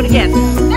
do it again.